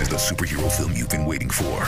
is the superhero film you've been waiting for.